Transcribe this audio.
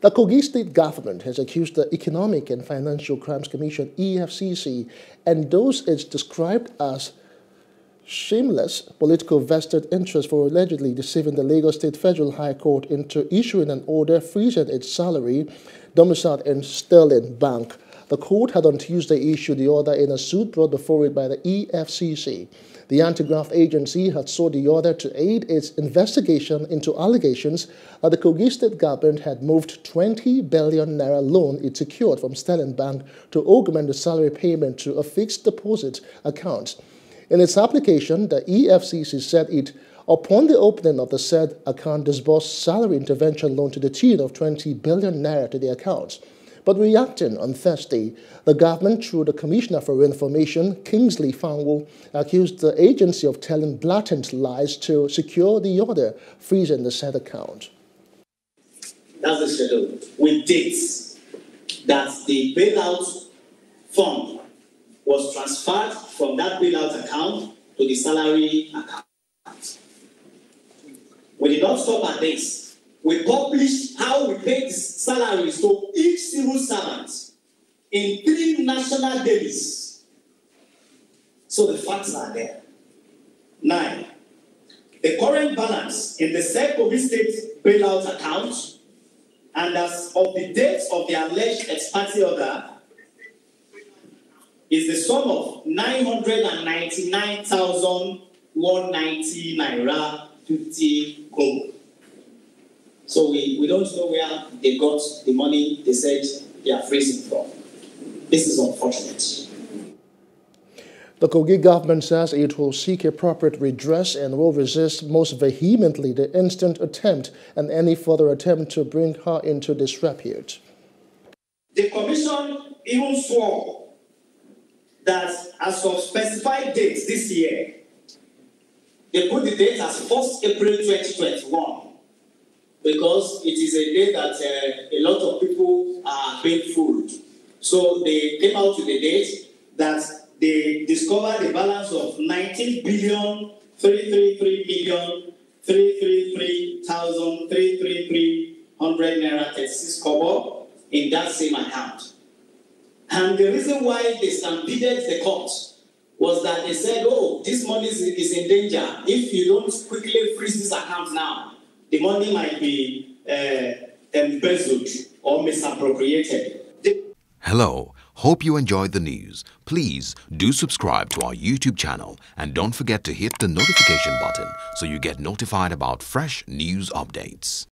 The Kogi state government has accused the Economic and Financial Crimes Commission, EFCC, and those it's described as shameless political vested interests for allegedly deceiving the Lagos State Federal High Court into issuing an order freezing its salary domiciled in Sterling Bank. The court had on Tuesday issued the order in a suit brought before it by the EFCC. The anti-graft agency had sought the order to aid its investigation into allegations that the Kogi state government had moved 20 billion naira loan it secured from Sterling Bank to augment the salary payment to a fixed deposit account. In its application, the EFCC said it, upon the opening of the said account, disbursed salary intervention loan to the tune of 20 billion naira to the account. But reacting on Thursday, the government, through the Commissioner for Information, Kingsley Fangwu, accused the agency of telling blatant lies to secure the order, freezing the said account. That's the schedule with dates that the bailout fund was transferred from that bailout account to the salary account. We did not stop at this. We published how we paid the salaries to each civil servant in 3 national dailies. So the facts are there. 9. The current balance in the said Kogi State bailout account, and as of the date of the alleged ex parte order, is the sum of 999,190 naira 50 kobo. So we don't know where they got the money they said they are freezing from. This is unfortunate. The Kogi government says it will seek appropriate redress and will resist most vehemently the instant attempt and any further attempt to bring her into disrepute. The commission even swore that as of specified dates this year, they put the date as 1st April 2021. Because it is a day that a lot of people are being fooled. So they came out with a date that they discovered a balance of 19,333,333,333,333,333 kobo in that same account. And the reason why they stampeded the court was that they said, oh, this money is in danger. If you don't quickly freeze this account now, the money might be embezzled or misappropriated. Hello, hope you enjoyed the news. Please do subscribe to our YouTube channel and don't forget to hit the notification button so you get notified about fresh news updates.